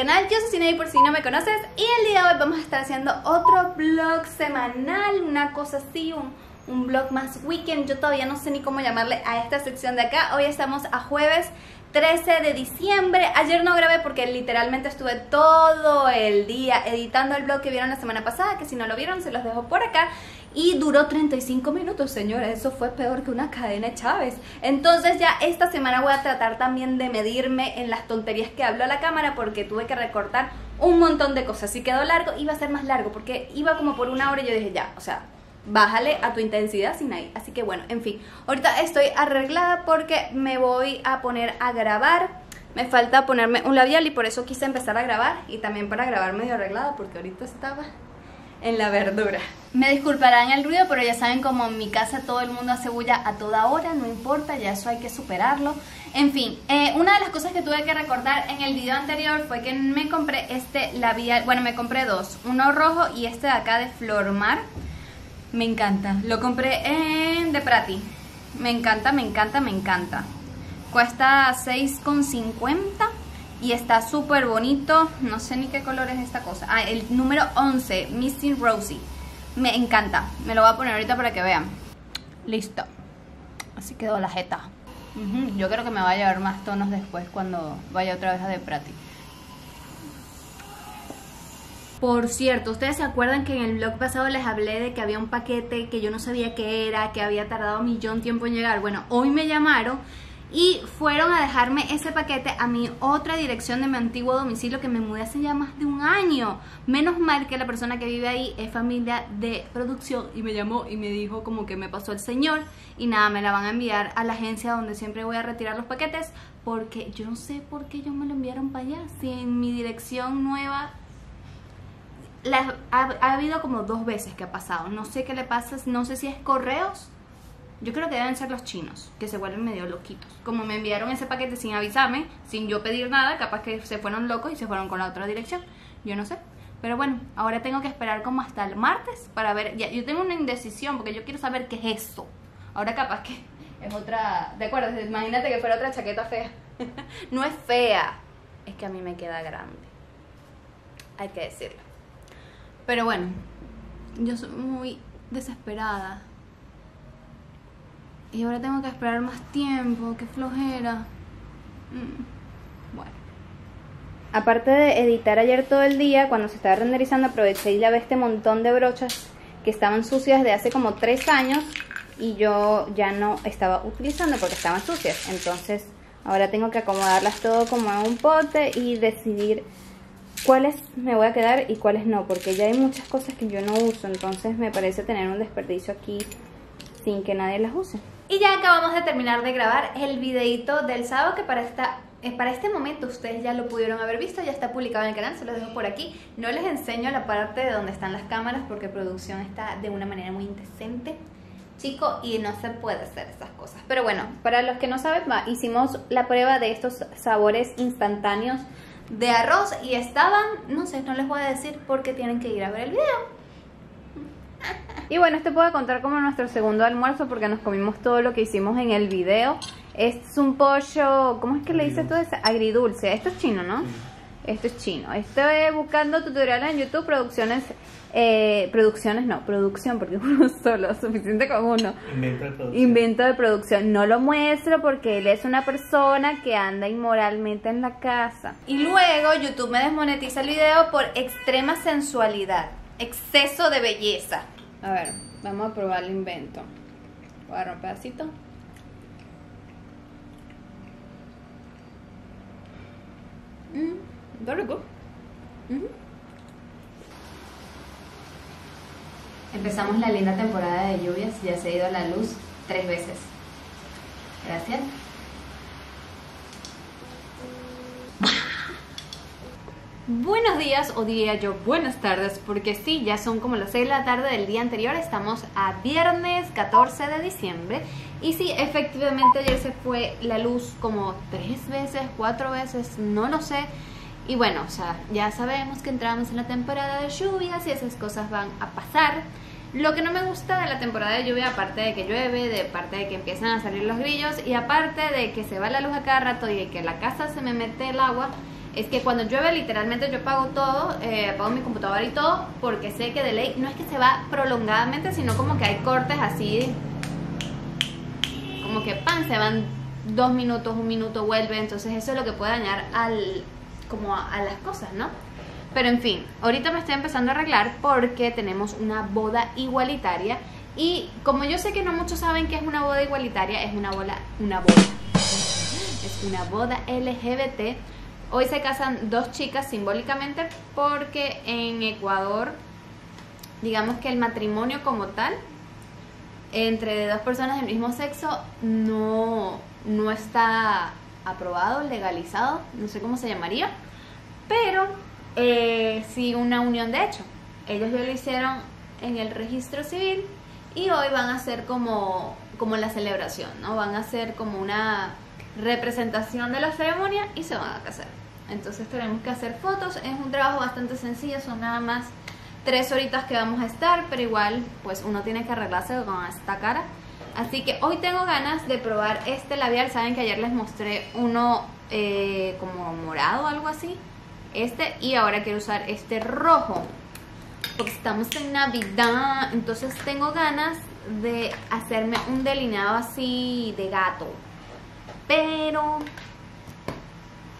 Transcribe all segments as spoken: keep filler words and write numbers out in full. canal. Yo soy Ciney, por si no me conoces, y el día de hoy vamos a estar haciendo otro vlog semanal, una cosa así, un, un vlog más weekend. Yo todavía no sé ni cómo llamarle a esta sección de acá. Hoy estamos a jueves trece de diciembre. Ayer no grabé porque literalmente estuve todo el día editando el vlog que vieron la semana pasada, que si no lo vieron se los dejo por acá. Y duró treinta y cinco minutos, señora. Eso fue peor que una cadena de Chávez. Entonces ya esta semana voy a tratar también de medirme en las tonterías que hablo a la cámara, porque tuve que recortar un montón de cosas. Si quedó largo, iba a ser más largo, porque iba como por una hora y yo dije ya, o sea, bájale a tu intensidad, Ciney. Así que bueno, en fin, ahorita estoy arreglada porque me voy a poner a grabar. Me falta ponerme un labial y por eso quise empezar a grabar, y también para grabar medio arreglada porque ahorita estaba en la verdura. Me disculparán el ruido, pero ya saben, como en mi casa todo el mundo hace bulla a toda hora, no importa, ya eso hay que superarlo. En fin, eh, una de las cosas que tuve que recordar en el video anterior fue que me compré este labial. Bueno, me compré dos, uno rojo y este de acá de Flor Mar. Me encanta, lo compré en Deprati. Me encanta, me encanta, me encanta. Cuesta seis con cincuenta y está súper bonito. No sé ni qué color es esta cosa. Ah, el número once, Missy Rosie. Me encanta, me lo voy a poner ahorita para que vean. Listo. Así quedó la jeta. uh-huh. Yo creo que me va a llevar más tonos después cuando vaya otra vez a Deprati. Por cierto, ustedes se acuerdan que en el vlog pasado les hablé de que había un paquete que yo no sabía qué era, que había tardado un millón de tiempo en llegar. Bueno, hoy me llamaron y fueron a dejarme ese paquete a mi otra dirección de mi antiguo domicilio, que me mudé hace ya más de un año. Menos mal que la persona que vive ahí es familia de producción y me llamó y me dijo como que me pasó el señor y nada, me la van a enviar a la agencia donde siempre voy a retirar los paquetes, porque yo no sé por qué ellos me lo enviaron para allá, si en mi dirección nueva... La, ha, ha habido como dos veces que ha pasado. No sé qué le pasa, no sé si es correos. Yo creo que deben ser los chinos, que se vuelven medio loquitos. Como me enviaron ese paquete sin avisarme, sin yo pedir nada, capaz que se fueron locos y se fueron con la otra dirección. Yo no sé, pero bueno, ahora tengo que esperar como hasta el martes para ver ya. Yo tengo una indecisión porque yo quiero saber qué es eso. Ahora capaz que es otra... ¿Te acuerdas? Imagínate que fuera otra chaqueta fea. No es fea, es que a mí me queda grande, hay que decirlo. Pero bueno, yo soy muy desesperada y ahora tengo que esperar más tiempo, qué flojera. Bueno, aparte de editar ayer todo el día, cuando se estaba renderizando aproveché y lavé este montón de brochas que estaban sucias de hace como tres años y yo ya no estaba utilizando porque estaban sucias. Entonces ahora tengo que acomodarlas todo como en un pote y decidir cuáles me voy a quedar y cuáles no, porque ya hay muchas cosas que yo no uso. Entonces me parece tener un desperdicio aquí sin que nadie las use. Y ya acabamos de terminar de grabar el videito del sábado, que para esta... Para este momento ustedes ya lo pudieron haber visto, ya está publicado en el canal, se los dejo por aquí. No les enseño la parte de donde están las cámaras porque producción está de una manera muy indecente, chico, y no se puede hacer esas cosas. Pero bueno, para los que no saben, hicimos la prueba de estos sabores instantáneos de arroz y estaban, no sé, no les voy a decir porque tienen que ir a ver el video. Y bueno, este puedo contar como nuestro segundo almuerzo porque nos comimos todo lo que hicimos en el video. Este es un pollo, ¿cómo es que le dices tú? Agridulce. Esto es chino, ¿no? Sí. Esto es chino. Estoy buscando tutoriales en YouTube, producciones, eh, producciones no, producción, porque uno solo, suficiente con uno. Invento de producción. Invento de producción. No lo muestro porque él es una persona que anda inmoralmente en la casa. Y luego YouTube me desmonetiza el video por extrema sensualidad, exceso de belleza. A ver, vamos a probar el invento. Voy a agarrar un pedacito. Mmm. Está rico. Uh-huh. Empezamos la linda temporada de lluvias. Ya se ha ido la luz tres veces. Gracias. Buenos días, o diría yo buenas tardes, porque sí, ya son como las seis de la tarde del día anterior. Estamos a viernes catorce de diciembre. Y sí, efectivamente ayer se fue la luz como tres veces, cuatro veces, no lo sé. Y bueno, o sea, ya sabemos que entramos en la temporada de lluvias y esas cosas van a pasar. Lo que no me gusta de la temporada de lluvia, aparte de que llueve, de parte de que empiezan a salir los grillos y aparte de que se va la luz a cada rato y de que la casa se me mete el agua, es que cuando llueve literalmente yo pago todo, eh, apago mi computadora y todo, porque sé que de ley no es que se va prolongadamente, sino como que hay cortes así, como que pan, se van dos minutos, un minuto, vuelve. Entonces eso es lo que puede dañar al, como a, a las cosas, ¿no? Pero en fin, ahorita me estoy empezando a arreglar porque tenemos una boda igualitaria. Y como yo sé que no muchos saben que es una boda igualitaria, es una boda, una boda, es una boda L G B T. Hoy se casan dos chicas simbólicamente porque en Ecuador, digamos que el matrimonio como tal, entre dos personas del mismo sexo, no, no está aprobado, legalizado, no sé cómo se llamaría. Pero eh, sí una unión de hecho. Ellos ya lo hicieron en el registro civil y hoy van a hacer como, como la celebración, ¿no? Van a hacer como una representación de la ceremonia y se van a casar. Entonces tenemos que hacer fotos. Es un trabajo bastante sencillo, son nada más tres horitas que vamos a estar, pero igual pues uno tiene que arreglarse con esta cara. Así que hoy tengo ganas de probar este labial. Saben que ayer les mostré uno eh, como morado o algo así, este, y ahora quiero usar este rojo porque estamos en Navidad. Entonces tengo ganas de hacerme un delineado así de gato, pero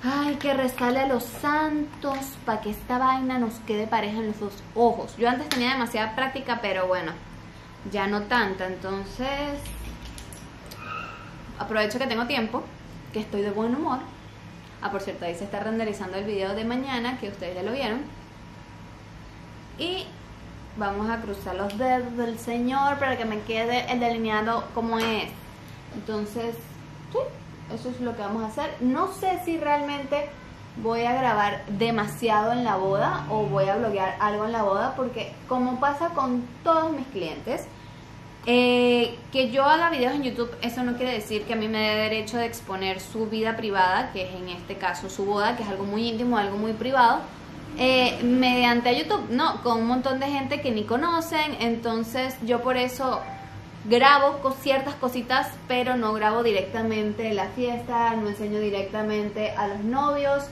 ay, que rezale a los santos para que esta vaina nos quede pareja en los dos ojos. Yo antes tenía demasiada práctica, pero bueno, ya no tanta. Entonces aprovecho que tengo tiempo, que estoy de buen humor. Ah, por cierto, ahí se está renderizando el video de mañana, que ustedes ya lo vieron. Y vamos a cruzar los dedos del Señor para que me quede el delineado como es. Entonces sí, eso es lo que vamos a hacer. No sé si realmente voy a grabar demasiado en la boda o voy a bloguear algo en la boda, porque como pasa con todos mis clientes, eh, que yo haga videos en YouTube, eso no quiere decir que a mí me dé derecho de exponer su vida privada, que es en este caso su boda, que es algo muy íntimo, algo muy privado, eh, mediante YouTube, no, con un montón de gente que ni conocen. Entonces yo por eso grabo con ciertas cositas, pero no grabo directamente la fiesta, no enseño directamente a los novios,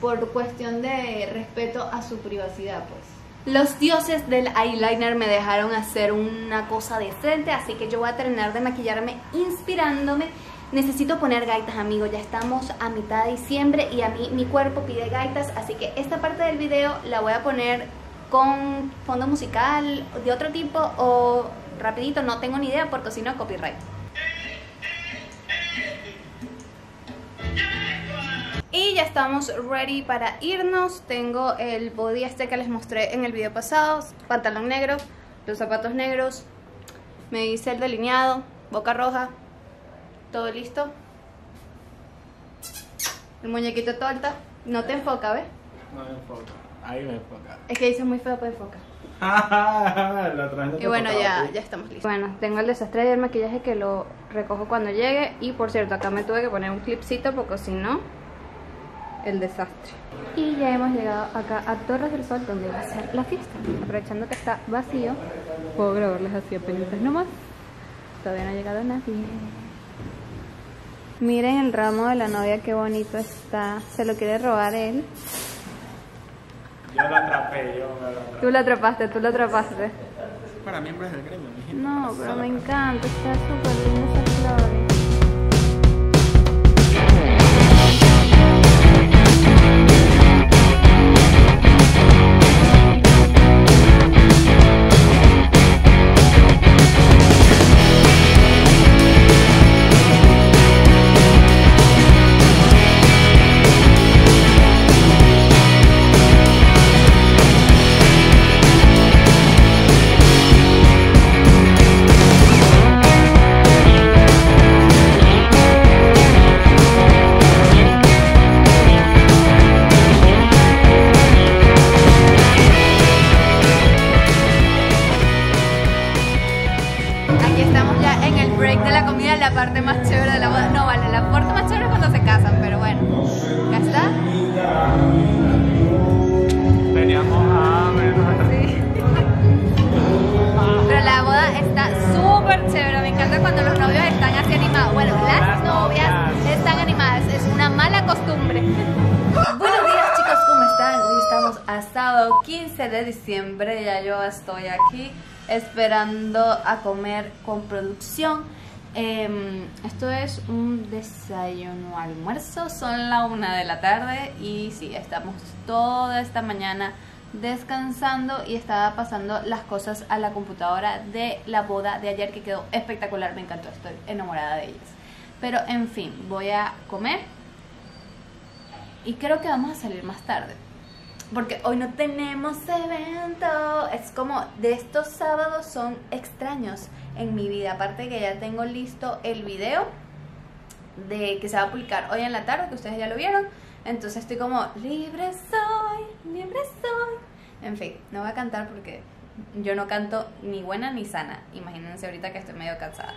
por cuestión de respeto a su privacidad, pues. Los dioses del eyeliner me dejaron hacer una cosa decente, así que yo voy a terminar de maquillarme inspirándome. Necesito poner gaitas, amigos, ya estamos a mitad de diciembre y a mí mi cuerpo pide gaitas, así que esta parte del video la voy a poner con fondo musical de otro tipo o rapidito, no tengo ni idea, porque si no copyright. Y ya estamos ready para irnos. Tengo el body este que les mostré en el video pasado, pantalón negro, los zapatos negros, me hice el delineado, boca roja, todo listo. El muñequito torta, no te enfoca, ¿ves? No me enfoca, ahí me enfoca. Es que dices muy feo para enfocar. Y bueno, ya, ya estamos listos. Bueno, tengo el desastre del maquillaje que lo recojo cuando llegue. Y por cierto, acá me tuve que poner un clipcito porque si no, el desastre. Y ya hemos llegado acá a Torres del Sol, donde va a ser la fiesta. Aprovechando que está vacío, puedo grabarles así a penitas nomás. Todavía no ha llegado nadie. Miren el ramo de la novia, qué bonito está. Se lo quiere robar él. Yo lo atrapé, yo me lo atrapé. Tú lo atrapaste, tú lo atrapaste. Para miembros del gremio, mi gente. No, pero me encanta, está súper lindo esa flor. Buenos días, sábado quince de diciembre, ya yo estoy aquí esperando a comer con producción. Eh, esto es un desayuno almuerzo, son la una de la tarde y sí, estamos toda esta mañana descansando y estaba pasando las cosas a la computadora de la boda de ayer que quedó espectacular, me encantó, estoy enamorada de ellas. Pero en fin, voy a comer y creo que vamos a salir más tarde porque hoy no tenemos evento. Es como de estos sábados son extraños en mi vida, aparte que ya tengo listo el video de que se va a publicar hoy en la tarde, que ustedes ya lo vieron. Entonces estoy como, libre soy, libre soy. En fin, no voy a cantar porque yo no canto ni buena ni sana. Imagínense ahorita que estoy medio cansada.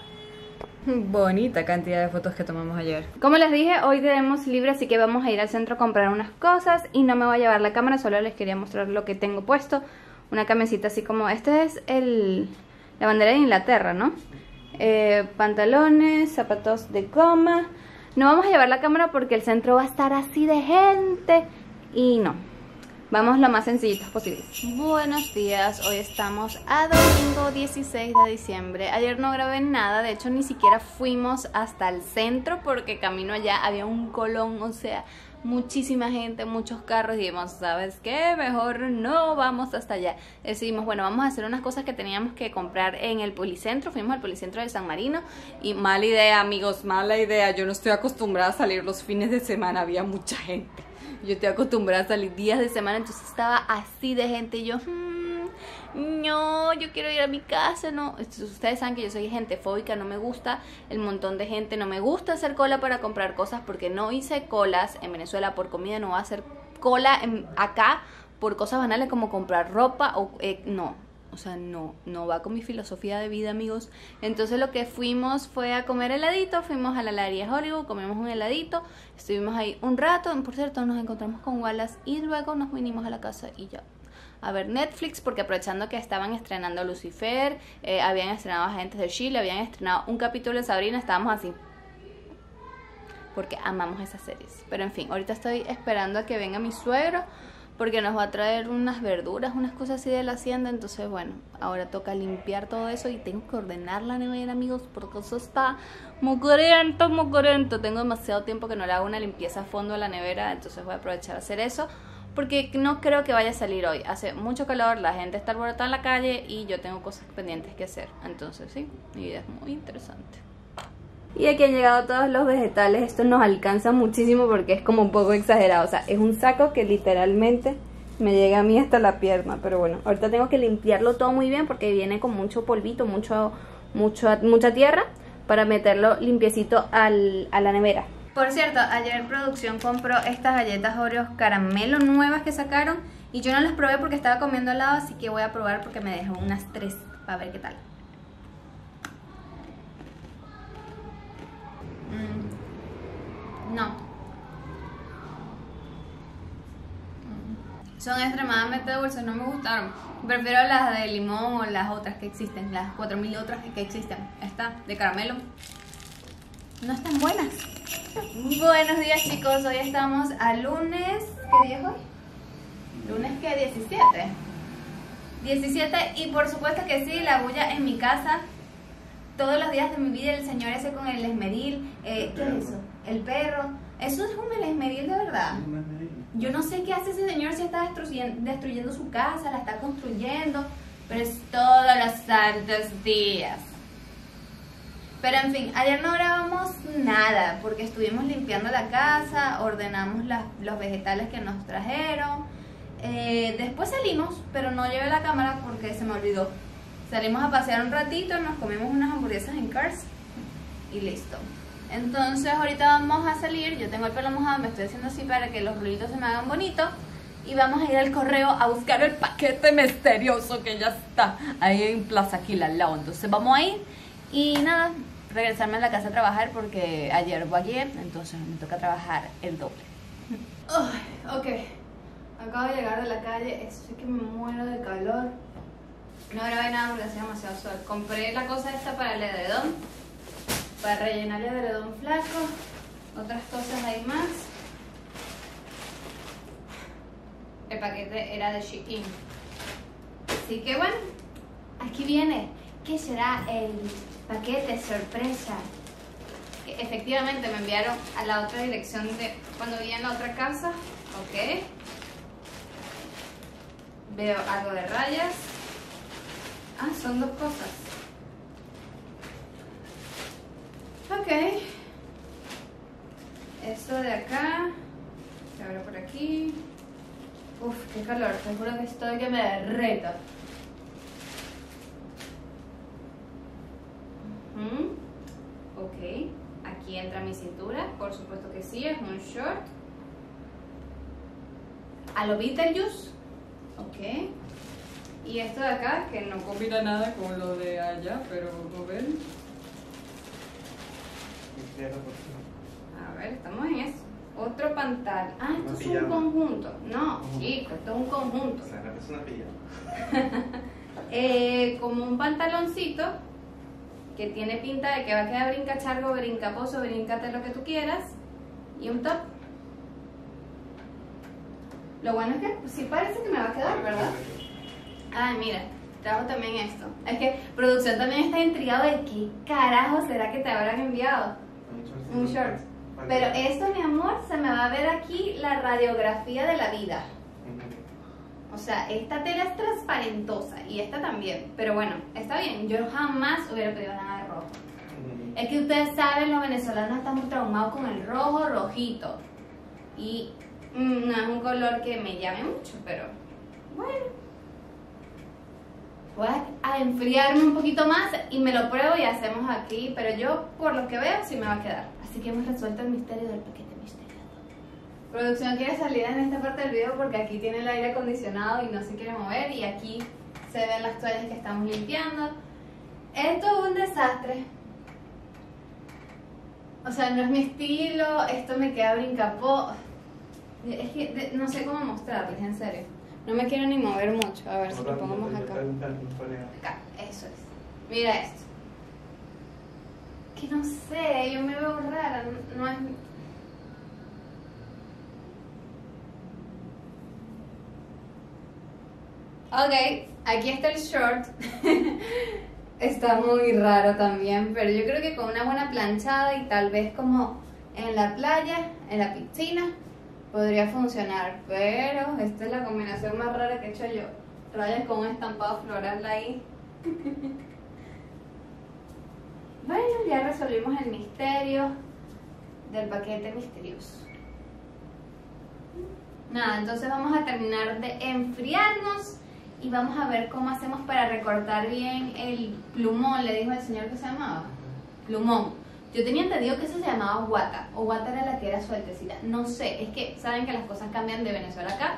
Bonita cantidad de fotos que tomamos ayer. Como les dije, hoy tenemos libre, así que vamos a ir al centro a comprar unas cosas. Y no me voy a llevar la cámara, solo les quería mostrar lo que tengo puesto. Una camisita así como, este es el... la bandera de Inglaterra, ¿no? Eh, pantalones, zapatos de goma. No vamos a llevar la cámara porque el centro va a estar así de gente. Y no, vamos lo más sencillitos posible. Buenos días, hoy estamos a domingo dieciséis de diciembre. Ayer no grabé nada, de hecho ni siquiera fuimos hasta el centro porque camino allá había un colón, o sea, muchísima gente, muchos carros. Y dijimos, ¿sabes qué? Mejor no vamos hasta allá. Decidimos, bueno, vamos a hacer unas cosas que teníamos que comprar en el policentro. Fuimos al policentro del San Marino. Y mala idea, amigos, mala idea. Yo no estoy acostumbrada a salir los fines de semana. Había mucha gente. Yo estoy acostumbrada a salir días de semana. Entonces estaba así de gente. Y yo, mmm, no, yo quiero ir a mi casa, no. Entonces, ustedes saben que yo soy gente fóbica. No me gusta el montón de gente. No me gusta hacer cola para comprar cosas, porque no hice colas en Venezuela por comida, no voy a hacer cola en, acá por cosas banales como comprar ropa o eh, no, o sea, no, no va con mi filosofía de vida, amigos. Entonces lo que fuimos fue a comer heladito, fuimos a la Larry de Hollywood, comimos un heladito, estuvimos ahí un rato, por cierto nos encontramos con Wallace y luego nos vinimos a la casa y ya. A ver Netflix, porque aprovechando que estaban estrenando Lucifer, eh, habían estrenado Agentes de Chile, habían estrenado un capítulo de Sabrina, estábamos así. Porque amamos esas series. Pero en fin, ahorita estoy esperando a que venga mi suegro, porque nos va a traer unas verduras, unas cosas así de la hacienda. Entonces bueno, ahora toca limpiar todo eso y tengo que ordenar la nevera, amigos, porque eso está mugriento, mugriento. Tengo demasiado tiempo que no le hago una limpieza a fondo a la nevera. Entonces voy a aprovechar a hacer eso, porque no creo que vaya a salir hoy. Hace mucho calor, la gente está alborotada en la calle y yo tengo cosas pendientes que hacer. Entonces sí, mi vida es muy interesante. Y aquí han llegado todos los vegetales. Esto nos alcanza muchísimo porque es como un poco exagerado. O sea, es un saco que literalmente me llega a mí hasta la pierna. Pero bueno, ahorita tengo que limpiarlo todo muy bien porque viene con mucho polvito, mucho, mucho, mucha tierra, para meterlo limpiecito al, a la nevera. Por cierto, ayer producción compró estas galletas Oreo caramelo nuevas que sacaron. Y yo no las probé porque estaba comiendo helado, así que voy a probar porque me dejó unas tres para ver qué tal. No. Son extremadamente dulces, no me gustaron. Prefiero las de limón o las otras que existen, las cuatro mil otras que existen. Esta de caramelo no están buenas. Buenos días, chicos, hoy estamos a lunes. ¿Qué día es hoy? Lunes que diecisiete. diecisiete y por supuesto que sí, la bulla en mi casa. Todos los días de mi vida el señor ese con el esmeril, eh, ¿qué es eso? El perro. Eso es un esmeril de verdad. Yo no sé qué hace ese señor, si está destruyendo, destruyendo su casa, la está construyendo, pero es todos los santos días. Pero en fin, ayer no grabamos nada porque estuvimos limpiando la casa, ordenamos las, los vegetales que nos trajeron. Eh, después salimos, pero no llevé la cámara porque se me olvidó. Salimos a pasear un ratito, nos comimos unas hamburguesas en Cars y listo. Entonces ahorita vamos a salir, yo tengo el pelo mojado, me estoy haciendo así para que los rulitos se me hagan bonitos. Y vamos a ir al correo a buscar el paquete misterioso que ya está ahí en Plaza Aquila al lado. Entonces vamos a ir y nada, regresarme a la casa a trabajar porque ayer fue ayer, entonces me toca trabajar el doble. Oh, ok, acabo de llegar de la calle, estoy que me muero de calor. No grabé nada porque hacía demasiado sol. Compré la cosa esta para el edredón, para rellenar el edredón flaco, otras cosas ahí más. el paquete era de Shein. Así que bueno, aquí viene. ¿Qué será el paquete sorpresa? Que efectivamente me enviaron a la otra dirección de cuando vivía en la otra casa. Ok. Veo algo de rayas. Ah, son dos cosas. Ok. Esto de acá. Lo abro por aquí. Uf, qué calor. Te juro que estoy que me derreto. Uh-huh. Ok. Aquí entra mi cintura. Por supuesto que sí. Es un short. A lo Beetlejuice. Ok. Y esto de acá, que no combina nada con lo de allá, pero ¿lo ven? A ver, estamos en eso. Otro pantalón. Ah, esto es un conjunto. No, chicos, esto es un conjunto. O sea, no es una pijama. eh, como un pantaloncito que tiene pinta de que va a quedar brincachargo, brincaposo, brincate lo que tú quieras. Y un top. Lo bueno es que sí parece que me va a quedar, ¿verdad? Ah, mira, trajo también esto. Es que producción también está intrigado de qué carajo será que te habrán enviado. Un short. Pero esto, mi amor, se me va a ver aquí la radiografía de la vida. O sea, esta tela es transparentosa y esta también. Pero bueno, está bien. Yo jamás hubiera pedido nada de rojo. Es que ustedes saben, los venezolanos estamos traumados con el rojo rojito. Y mmm, no es un color que me llame mucho, pero bueno. Voy a enfriarme un poquito más y me lo pruebo y hacemos aquí. Pero yo, por lo que veo, sí me va a quedar. Así que hemos resuelto el misterio del paquete misterioso. Producción quiere salir en esta parte del video porque aquí tiene el aire acondicionado y no se quiere mover. Y aquí se ven las toallas que estamos limpiando. Esto es un desastre. O sea, no es mi estilo. Esto me queda brincapó. Es que no sé cómo mostrarles, en serio. No me quiero ni mover mucho, a ver si lo pongo más acá. Acá, eso es. Mira esto. Que no sé, yo me veo rara, no es... Ok, aquí está el short. Está muy raro también, pero yo creo que con una buena planchada y tal vez como en la playa, en la piscina... podría funcionar, pero esta es la combinación más rara que he hecho yo. Rayas con un estampado floral ahí. Bueno, ya resolvimos el misterio del paquete misterioso. Nada, entonces vamos a terminar de enfriarnos y vamos a ver cómo hacemos para recortar bien el plumón. Le dijo el señor que se llamaba plumón. Yo tenía entendido que eso se llamaba guata, o guata era la que era sueltecita, no sé, es que saben que las cosas cambian de Venezuela acá.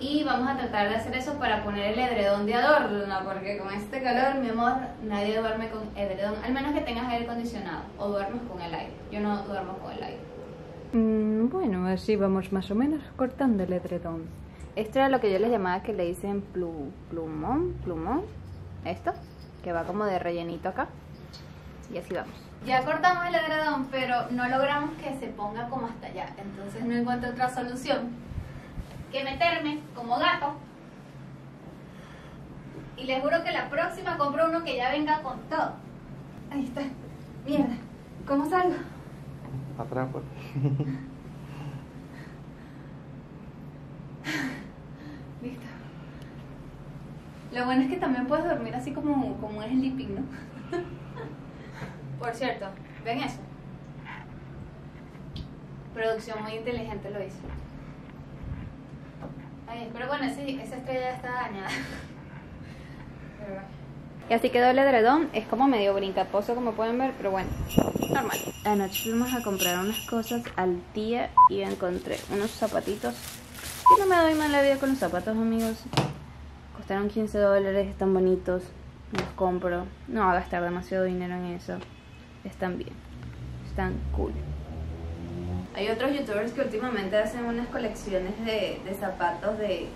Y vamos a tratar de hacer eso para poner el edredón de adorno, porque con este calor, mi amor, nadie duerme con edredón, al menos que tengas aire acondicionado, o duermas con el aire, yo no duermo con el aire. Mm, bueno, así vamos más o menos cortando el edredón. Esto era lo que yo les llamaba que le dicen plu, plumón, plumón, esto, que va como de rellenito acá, y así vamos. Ya cortamos el edredón, pero no logramos que se ponga como hasta allá. Entonces no encuentro otra solución que meterme como gato. Y les juro que la próxima compro uno que ya venga con todo. Ahí está. Mierda. ¿Cómo salgo? Atrás, pues. Listo. Lo bueno es que también puedes dormir así como, como un sleeping, ¿no? Por cierto, ¿ven eso? Producción muy inteligente lo hizo. Ay, espero con ese, esa estrella está dañada. Pero... y así quedó el edredón, es como medio brincaposo como pueden ver, pero bueno, normal. Anoche fuimos a comprar unas cosas al tía y encontré unos zapatitos. Y no me doy mala vida con los zapatos, amigos. Costaron quince dólares, están bonitos. Los compro, no va a gastar demasiado dinero en eso. Están bien, están cool. Hay otros youtubers que últimamente hacen unas colecciones de, de zapatos de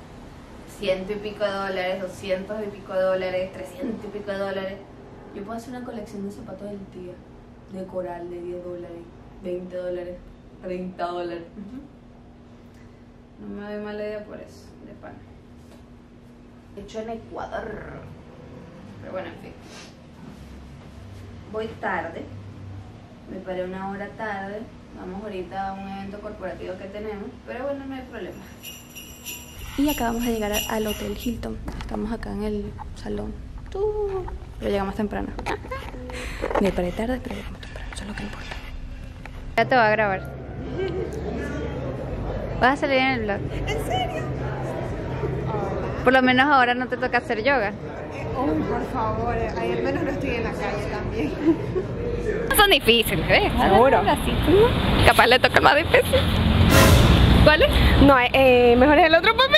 ciento y pico de dólares, doscientos y pico de dólares, trescientos y pico de dólares. Yo puedo hacer una colección de zapatos del tía, de coral de diez dólares, veinte dólares, treinta dólares. Uh-huh. No me doy mala idea por eso, de pan. Hecho en Ecuador. Pero bueno, en fin. Voy tarde. Me paré una hora tarde. Vamos ahorita a un evento corporativo que tenemos. Pero bueno, no hay problema. Y acabamos de llegar al Hotel Hilton. Estamos acá en el salón. Pero llegamos temprano. Me paré tarde, pero llegamos temprano. Eso es lo que importa. Ya te voy a grabar. Vas a salir en el vlog. ¿En serio? Por lo menos ahora no te toca hacer yoga. Oh, por favor, ayer menos no estoy en la calle también. Son difíciles, ¿ves? Seguro. Capaz le toca más difícil. ¿Cuál es? No, eh, mejor es el otro papel.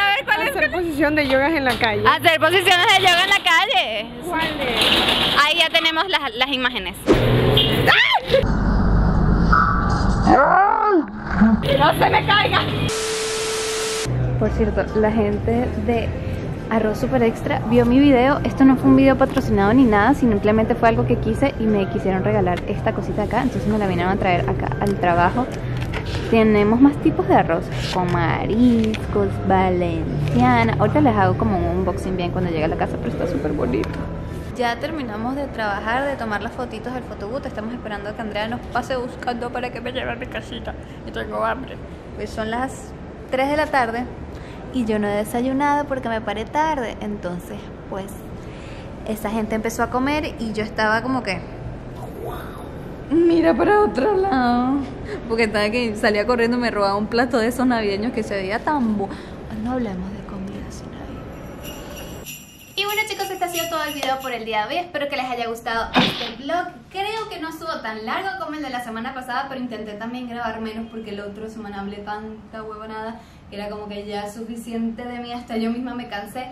A ver, ¿cuál es? Hacer posición de yoga en la calle. Hacer posiciones de yoga en la calle. ¿Cuál es? Ahí ya tenemos las, las imágenes. ¡No se me caiga! Por cierto, la gente de Arroz Super Extra vio mi video. Esto no fue un video patrocinado ni nada, sino simplemente fue algo que quise y me quisieron regalar esta cosita acá. Entonces me la vinieron a traer acá al trabajo. Tenemos más tipos de arroz, con mariscos, valenciana. Ahorita les hago como un unboxing bien cuando llegue a la casa, pero está súper bonito. Ya terminamos de trabajar, de tomar las fotitos del photobooth. Estamos esperando a que Andrea nos pase buscando para que me lleve a mi casita. Y tengo hambre. Pues son las tres de la tarde y yo no he desayunado porque me paré tarde. Entonces, pues, esa gente empezó a comer y yo estaba como que... Mira para otro lado. Porque estaba que salía corriendo y me robaba un plato de esos navideños que se veía tan bu... No hablemos de... Chicos, este ha sido todo el video por el día de hoy. Espero que les haya gustado este vlog. Creo que no estuvo tan largo como el de la semana pasada, pero intenté también grabar menos porque el otro semana hablé tanta huevonada que era como que ya suficiente de mí, hasta yo misma me cansé.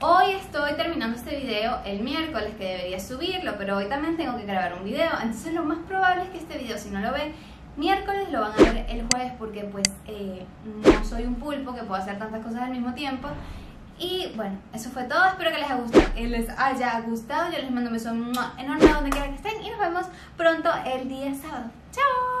Hoy estoy terminando este video el miércoles, que debería subirlo, pero hoy también tengo que grabar un video. Entonces lo más probable es que este video, si no lo ven miércoles, lo van a ver el jueves, porque pues eh, no soy un pulpo que puedo hacer tantas cosas al mismo tiempo. Y bueno, eso fue todo, espero que les haya gustado, les haya gustado. Yo les mando un beso enorme donde quiera que estén y nos vemos pronto el día sábado. ¡Chao!